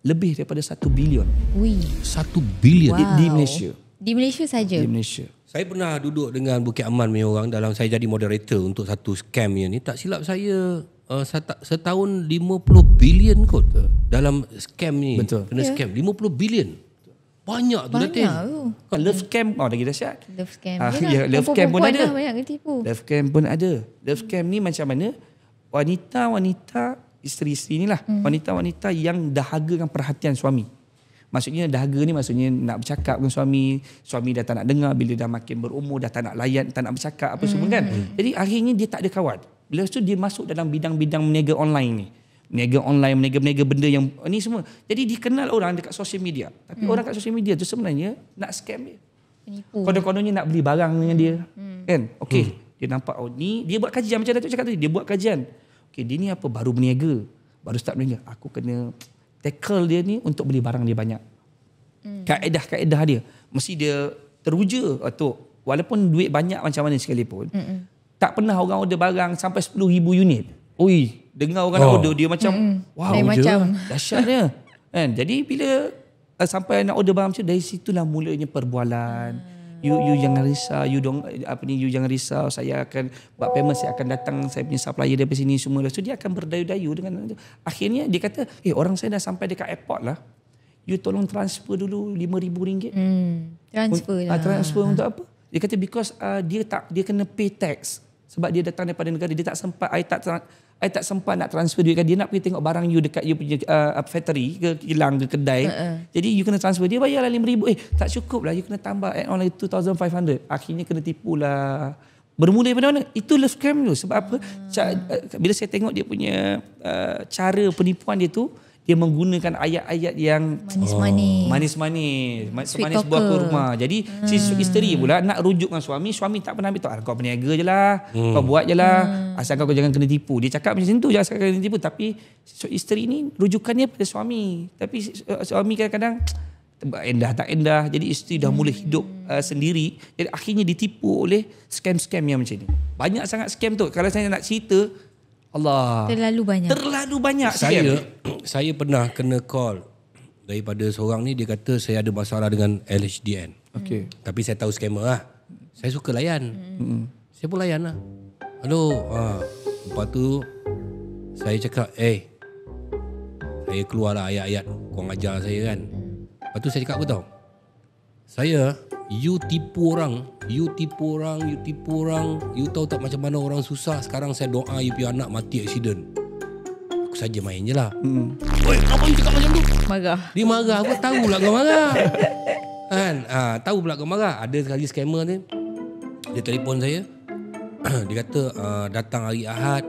lebih daripada satu bilion. Ui. satu bilion? Wow. Di, di Malaysia. Di Malaysia saja. Di Malaysia. Saya pernah duduk dengan Bukit Aman punya orang dalam saya jadi moderator untuk satu scam yang ni. Tak silap saya uh, setahun lima puluh bilion kot dalam scam ni. Betul. Kena yeah. scam. lima puluh bilion. Banyak tu Datin. Love camp oh lagi dahsyat. Love camp. Ah, ya, love camp pun ada. Love camp pun ada. Love camp ni macam mana? Wanita-wanita isteri-isteri ni lah. Hmm. Wanita-wanita yang dahagakan perhatian suami. Maksudnya dahaga ni maksudnya nak bercakap dengan suami. Suami dah tak nak dengar bila dah makin berumur. Dah tak nak layan, tak nak bercakap apa hmm. semua kan. Hmm. Jadi akhirnya dia tak ada kawan. Lepas tu dia masuk dalam bidang-bidang meniaga online ni. Meniaga online, meniaga-meniaga benda yang ni semua. Jadi dikenal orang dekat sosial media. Tapi hmm. orang kat sosial media tu sebenarnya nak scam dia. Penipu. Konon-kononnya nak beli barang dengan dia. Hmm. Kan? Okey. Hmm. Dia nampak oh ni, dia buat kajian macam Datuk cakap tadi. Dia buat kajian. Okey, dia ni apa baru berniaga. Baru start berniaga. Aku kena tackle dia ni untuk beli barang dia banyak. Hmm. Kaedah-kaedah dia. Mesti dia teruja atau walaupun duit banyak macam mana sekalipun. Hmm. Tak pernah orang order barang sampai sepuluh ribu unit. Ui, dengar orang oh. order dia macam mm-hmm. wow dia macam dahsyatnya kan. Jadi bila uh, sampai nak order barang macam dari situlah mulanya perbualan. hmm. you you jangan risau, you dong apa ni you jangan risau, saya akan buat payment, saya akan datang, saya punya supplier dari sini semua. Lepas tu dia akan berdayu-dayu dengan akhirnya dia kata eh orang saya dah sampai dekat airport lah, you tolong transfer dulu lima ribu ringgit. mm. Transfer Un- lah. Transfer untuk apa? Dia kata because uh, dia tak dia kena pay tax sebab dia datang daripada negara dia tak sempat. I tak I tak sempat nak transfer duit kan. Dia nak pergi tengok barang you dekat you punya uh, factory ke kilang ke kedai. Uh-uh. Jadi you kena transfer. Dia bayarlah lima ribu. Eh tak cukup lah. You kena tambah add on lagi dua ribu lima ratus. Akhirnya kena tipu lah. Bermula daripada mana? Itu love scam tu. Sebab apa? Uh. Ca- bila saya tengok dia punya uh, cara penipuan dia tu. Dia menggunakan ayat-ayat yang manis-manis. Oh. Manis-manis. Manis-manis buah kurma. Jadi hmm. si isteri pula nak rujuk dengan suami. Suami tak pernah ambil tahu. Kau berniaga je lah. Hmm. Kau buat je lah. Hmm. Asalkan kau jangan kena tipu. Dia cakap macam tu. Jangan kena tipu. Tapi isteri ni rujukannya pada suami. Tapi suami kadang-kadang endah tak endah. Jadi isteri dah mula hidup uh, sendiri. Jadi akhirnya ditipu oleh scam-scam yang macam ni. Banyak sangat scam tu. Kalau saya nak cerita, Allah. Terlalu banyak. Terlalu banyak. Saya saya pernah kena call daripada seorang ni, dia kata saya ada masalah dengan L H D N. Okey. Mm. Tapi saya tahu scammer lah. Saya suka layan. Mm. Saya pun layan lah. Halo. Ha. Lepas tu saya cakap, eh, saya keluarlah ayat-ayat korang ajar saya kan. Lepas tu saya cakap apa tau, saya, you tipu orang, you tipu orang, you tipu orang, you tahu tak macam mana orang susah. Sekarang saya doa you punya anak mati aksiden. Aku saja main je lah. Hmm. Oi, apa you cakap macam tu? Marah. Dia marah, aku tahu lah kau marah. Kan? Ha, tahu pula kau marah. Ada sekali scammer ni, dia telefon saya. Dia kata uh, datang hari Ahad.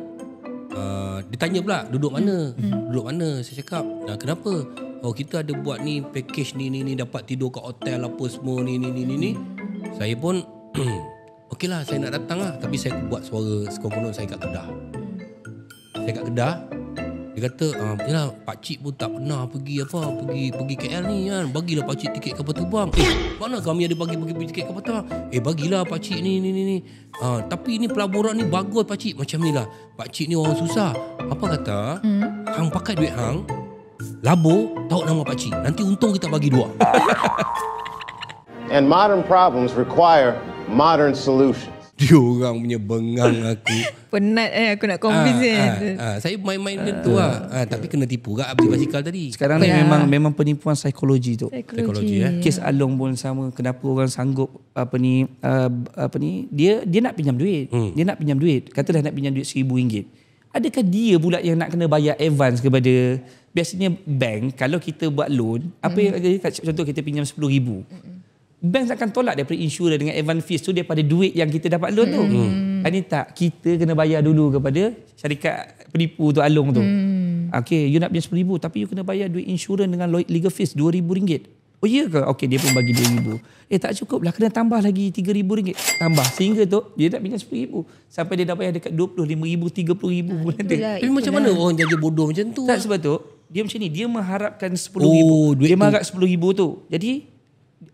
Uh, dia tanya pula duduk mana? Hmm. Duduk mana? Saya cakap, nah, kenapa? Oh, kita ada buat ni package ni ni ni, dapat tidur kat hotel apa semua ni ni ni ni ni. Saya pun okey lah, saya nak datang lah, tapi saya buat suara sekonon-konon saya kat Kedah. Saya kat Kedah. Dia kata, ah, yalah, pak cik pun tak pernah pergi apa, pergi pergi K L ni kan. Bagilah pak cik tiket kapal terbang. Eh, mana kami ada bagi bagi tiket kapal terbang? Eh, bagilah pak cik ni ni ni ni. Ah, tapi ni pelaburan ni bagus pak cik. Macam nilah. Pak cik ni orang susah. Apa kata? Hmm. Hang pakai duit hang labo, tahu nama pakcik. Nanti untung kita bagi dua. And modern problems require modern solutions. Dia orang punya bengang aku. Penat eh aku nak convince ah, ah, ah. Saya main-main macam ah, tu lah. Ah, tapi kena tipu kat abdi basikal tadi. Sekarang ni ya. memang memang penipuan psikologi tu. Psikologi eh. Kes Along pun sama. Kenapa orang sanggup apa ni uh, apa ni dia dia nak pinjam duit. Hmm. Dia nak pinjam duit. Kata dah nak pinjam duit seribu ringgit. Adakah dia pula yang nak kena bayar advance kepada? Biasanya bank, kalau kita buat loan, apa yang mm-hmm. contoh kita pinjam sepuluh ribu ringgit, mm-hmm. bank akan tolak daripada insurans dengan advance fees tu daripada duit yang kita dapat loan tu. Mm. Ini tak, kita kena bayar dulu kepada syarikat penipu tu, Along tu. Mm. Okay, you nak pinjam sepuluh ribu ringgit tapi you kena bayar duit insurans dengan legal fees dua ribu ringgit. Oh iya ke? Okay, dia pun bagi dua ribu ringgit. Eh tak cukup lah, kena tambah lagi tiga ribu ringgit. Tambah, sehingga tu dia nak pinjam sepuluh ribu ringgit. Sampai dia dah bayar dekat dua puluh lima ribu ringgit, tiga puluh ribu ringgit ah, bulan tu. Tapi macam mana orang jaga bodoh macam tu? Tak, sebab tu dia macam ni, dia mengharapkan sepuluh ribu ringgit. Oh, dia mengharap sepuluh ribu ringgit tu. Jadi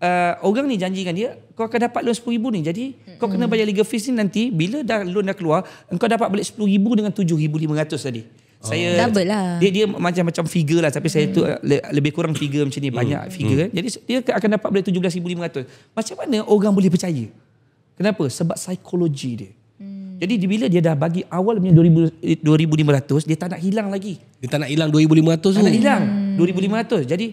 uh, orang ni janjikan dia, kau akan dapat loan sepuluh ribu ringgit ni. Jadi mm-hmm. kau kena bayar legal fees ni nanti. Bila dah loan dah keluar, kau dapat balik sepuluh ribu ringgit dengan tujuh ribu lima ratus ringgit tadi. Oh. Saya double lah. Dia dia macam-macam figure lah, tapi mm. saya tu le, lebih kurang figure macam ni, banyak mm. figure mm. kan. Jadi dia akan dapat balik tujuh belas ribu lima ratus ringgit. Macam mana orang boleh percaya? Kenapa? Sebab psikologi dia. Jadi bila dia dah bagi awal punya dua ribu lima ratus, dia tak nak hilang lagi. Dia tak nak hilang dua ribu lima ratus tu. Tak nak hilang dua ribu lima ratus. Jadi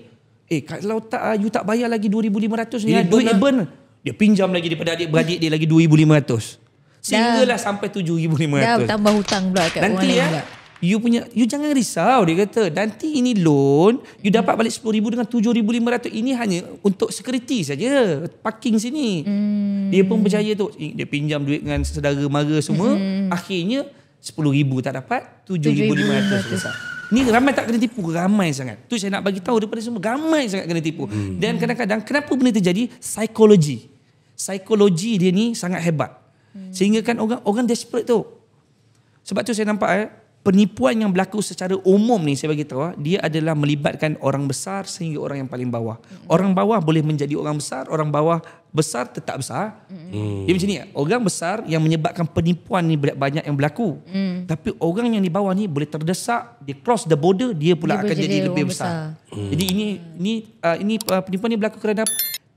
eh kalau tak you tak bayar lagi dua ribu lima ratus ni, duit dia burn. Dia pinjam lagi daripada adik-beradik dia lagi dua ribu lima ratus. Sehinggalah sampai tujuh ribu lima ratus. Dah tambah hutang pula kat orang lain pula. You punya, you jangan risau, dia kata. Nanti ini loan, you dapat balik sepuluh ribu ringgit dengan tujuh ribu lima ratus ringgit. Ini hanya untuk security saja, parking sini. Hmm. Dia pun percaya tu. Dia pinjam duit dengan saudara mara semua. Hmm. Akhirnya sepuluh ribu ringgit tak dapat, tujuh ribu lima ratus ringgit besar. Ni ramai tak kena tipu, ramai sangat. Tu saya nak bagi tahu daripada semua, ramai sangat kena tipu. Hmm. Dan kadang-kadang kenapa benda terjadi? Psikologi. Psikologi dia ni sangat hebat. Hmm. Sehingga kan orang orang desperate tu. Sebab tu saya nampak eh penipuan yang berlaku secara umum ni, saya bagi tahu, dia adalah melibatkan orang besar sehingga orang yang paling bawah. Mm-hmm. Orang bawah boleh menjadi orang besar, orang bawah besar tetap besar. Mm-hmm. Dia macam ni, orang besar yang menyebabkan penipuan ni banyak yang berlaku. Mm. Tapi orang yang di bawah ni boleh terdesak, dia cross the border, dia pula dia akan jadi lebih besar. besar. Mm. Jadi ini ini uh, ini uh, penipuan ni berlaku kerana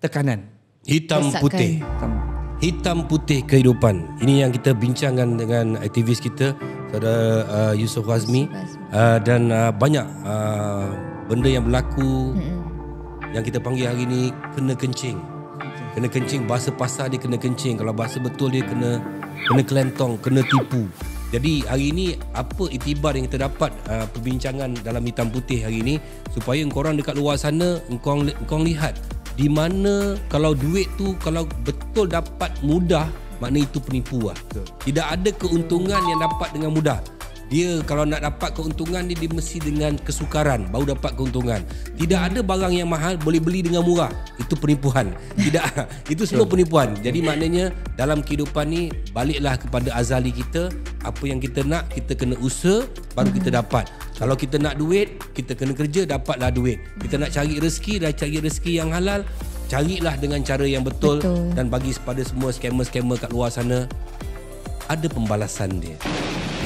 tekanan. Hitam Besarkan. putih. Hitam. Hitam putih kehidupan. Ini yang kita bincangkan dengan aktivis kita, saudara uh, Yusuf Azmi, uh, dan uh, banyak uh, benda yang berlaku mm-hmm. yang kita panggil hari ini kena kencing. Kena kencing, bahasa pasar dia kena kencing. Kalau bahasa betul dia kena kena kelentong, kena tipu. Jadi hari ini apa iktibar yang kita dapat uh, perbincangan dalam hitam putih hari ini, supaya korang dekat luar sana, korang, korang lihat di mana kalau duit tu kalau betul dapat mudah, maknanya itu penipu lah. Tidak ada keuntungan yang dapat dengan mudah. Dia kalau nak dapat keuntungan dia, dia mesti dengan kesukaran baru dapat keuntungan. Tidak ada barang yang mahal boleh beli dengan murah. Itu penipuan. Tidak. Itu semua penipuan. Jadi maknanya dalam kehidupan ni baliklah kepada azali kita. Apa yang kita nak, kita kena usaha baru kita dapat. Kalau kita nak duit, kita kena kerja, dapatlah duit. Kita nak cari rezeki, dah cari rezeki yang halal, carilah dengan cara yang betul, betul. Dan bagi kepada semua scammer-scammer kat luar sana, ada pembalasan dia.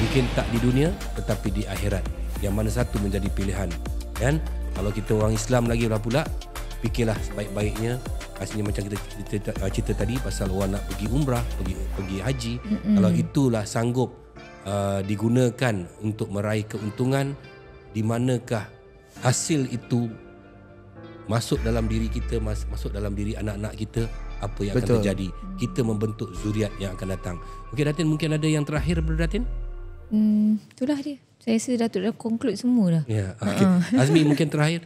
Mungkin tak di dunia, tetapi di akhirat. Yang mana satu menjadi pilihan. Dan kalau kita orang Islam lagi pula, fikirlah sebaik-baiknya. Pastinya macam kita cerita, cerita tadi pasal orang nak pergi umrah, pergi, pergi haji. Mm-mm. Kalau itulah sanggup Uh, digunakan untuk meraih keuntungan, di manakah hasil itu masuk dalam diri kita, masuk dalam diri anak-anak kita, apa yang Betul. akan terjadi. Kita membentuk zuriat yang akan datang. Okey Datin, mungkin ada yang terakhir daripada Datin? Hmm, itulah dia. Saya rasa Datuk dah conclude semua dah. Ya, okay. uh. Azmi mungkin terakhir.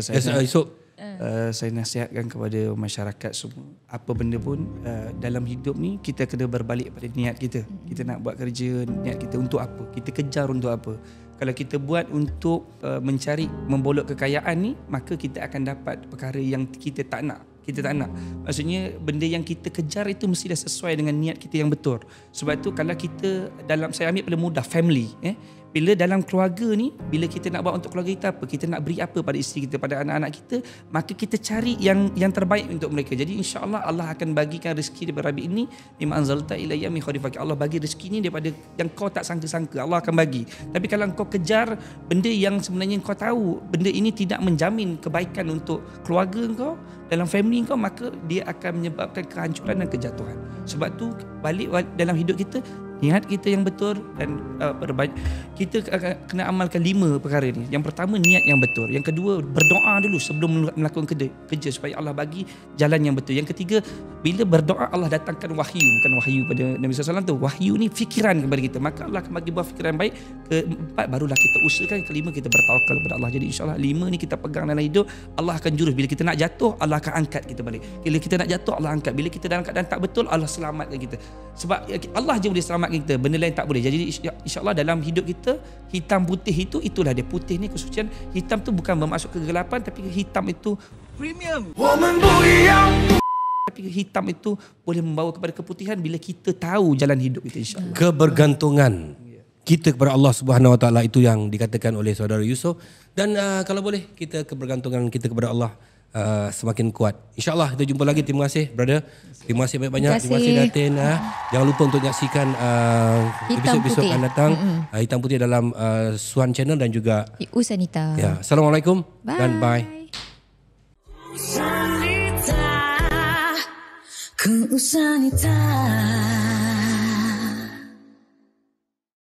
Saya, yes, nak, so, uh, saya nasihatkan kepada masyarakat semua. Apa benda pun uh, dalam hidup ni kita kena berbalik pada niat kita. Kita nak buat kerja, niat kita untuk apa? Kita kejar untuk apa? Kalau kita buat untuk uh, mencari, membolok kekayaan ni, maka kita akan dapat perkara yang kita tak nak. Kita tak nak. Maksudnya benda yang kita kejar itu mesti dah sesuai dengan niat kita yang betul. Sebab tu kalau kita dalam, saya ambil paling mudah, family. Eh? Bila dalam keluarga ni, bila kita nak buat untuk keluarga kita apa, kita nak beri apa pada isteri kita, pada anak-anak kita, maka kita cari yang yang terbaik untuk mereka. Jadi insya-Allah Allah akan bagikan rezeki daripada Rabi ini, mimma anzalta ilayya min khairifak. Allah bagi rezekinya daripada yang kau tak sangka-sangka, Allah akan bagi. Tapi kalau kau kejar benda yang sebenarnya kau tahu benda ini tidak menjamin kebaikan untuk keluarga kau, dalam family kau, maka dia akan menyebabkan kehancuran dan kejatuhan. Sebab tu balik dalam hidup kita, niat kita yang betul dan uh, kita kena amalkan lima perkara ni. Yang pertama, niat yang betul. Yang kedua, berdoa dulu sebelum melakukan kerja, kerja supaya Allah bagi jalan yang betul. Yang ketiga, bila berdoa Allah datangkan wahyu, bukan wahyu pada Nabi sallallahu alaihi wasallam tu. Wahyu ni fikiran kepada kita. Maka Allah akan bagi buah fikiran baik. Keempat, barulah kita usahakan. Kelima, kita bertawakal kepada Allah. Jadi insya-Allah lima ni kita pegang dalam hidup. Allah akan jurus. Bila kita nak jatuh, Allah akan angkat kita balik. Bila kita nak jatuh, Allah angkat. Bila kita dalam keadaan tak betul, Allah selamatkan kita. Sebab Allah je boleh selamatkan kita, benda lain tak boleh. Jadi insya-Allah dalam hidup kita, hitam putih itu, itulah dia. Putih ni kesucian, hitam tu bukan bermaksud kegelapan, tapi hitam itu premium. Tapi hitam itu boleh membawa kepada keputihan bila kita tahu jalan hidup kita, insya-Allah. Kebergantungan kita kepada Allah Subhanahu Wa Taala, itu yang dikatakan oleh saudara Yusuf. Dan uh, kalau boleh, kita kebergantungan kita kepada Allah Uh, semakin kuat. InsyaAllah kita jumpa lagi. Terima kasih brother. Terima kasih banyak-banyak. Terima kasih, terima kasih Datin. Ha. Jangan lupa untuk menyaksikan uh, episod-episod akan datang. Mm-hmm. uh, Hitam Putih dalam uh, Suhan Channel dan juga Usanita. Ya. Assalamualaikum. Bye. Dan bye. Usanita. Ke Usanita.